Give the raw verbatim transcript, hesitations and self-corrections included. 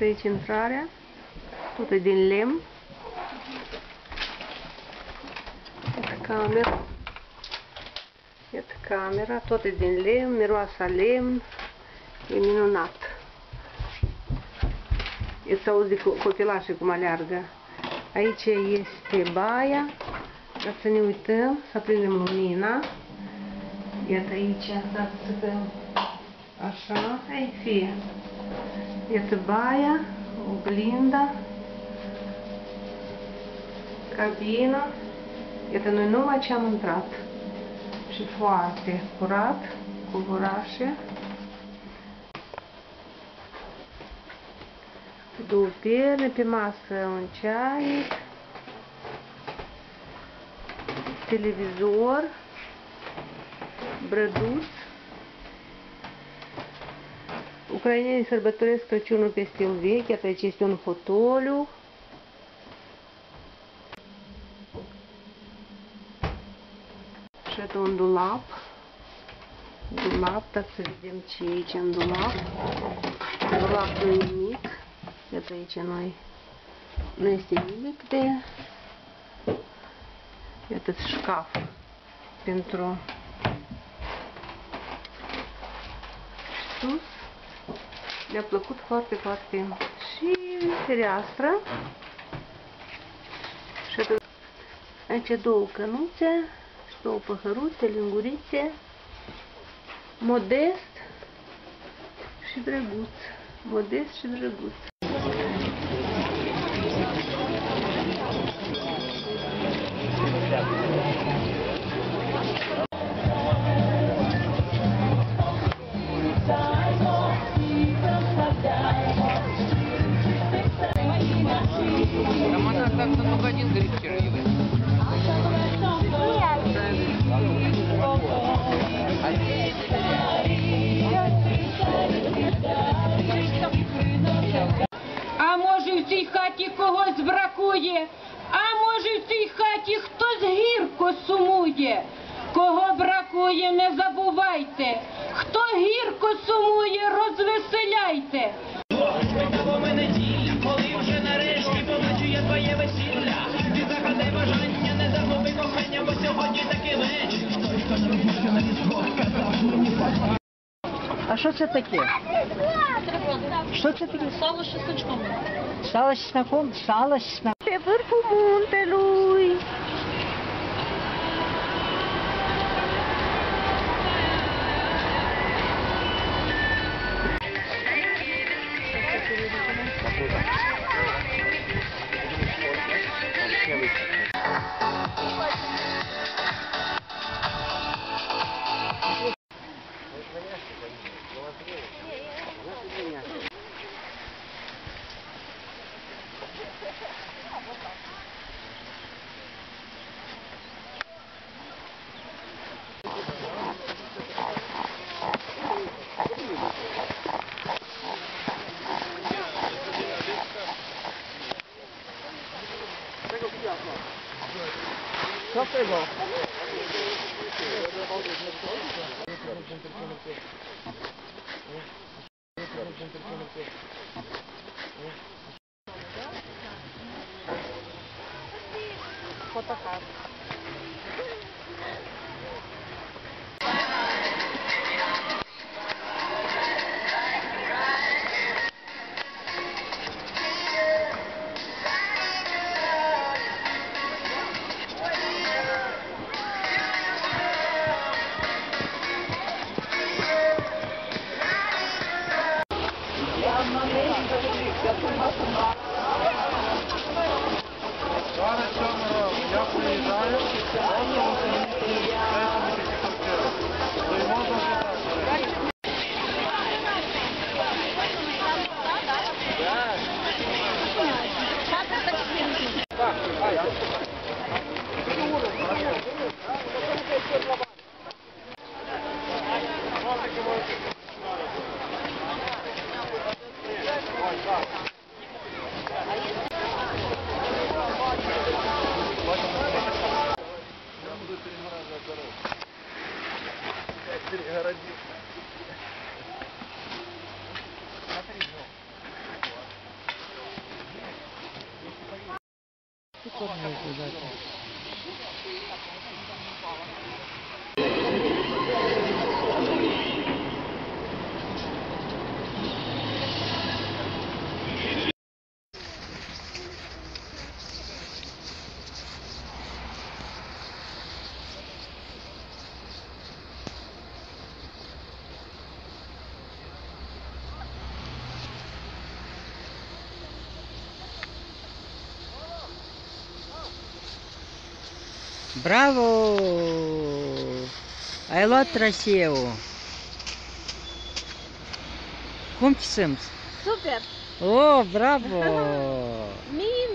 pe aici intrarea, tot e din lemn. Iată camera, iată camera, tot e din lemn, miroasa lemn, e minunat. E să auzi copilașii cum aleargă. Aici este baia, dar să ne uităm, să prindem lumina. Iată aici, dați să dăm așa, hai fie. Iată baia, oglinda, cabina. Iată, noi numai ce am intrat. Și foarte curat, cu burașe. Pe două pierne, pe masă un ceai, televizor, brăduț. Ucrainenii sărbătoresc Crăciunul peste un vechi, iată aici este un fotoliu. Și iată un dulap. Dulap, dar să vedem ce e aici în dulap. Dulapul e mic. Iată aici noi nu este nimic de... Iată șcaf pentru... Sus. Mi-a plăcut foarte, foarte. Și fereastră. Și aici două cănuțe și două păhăruțe, lingurițe. Modest și drăguț. Modest și drăguț. А може в цій хаті когось бракує, а може в цій хаті хтось гірко сумує. Кого бракує, не забувайте, хто гірко сумує, розвеселяйте. А що це таке? Що це таке? Сало з чесноком. Сало з чесноком? Сало з чесноком. Pe vârful muntelui. Co tego? Fotokart. Перегородил. Браво! I love Traseo. Cum te simți? Super! Oh, bravo! Mie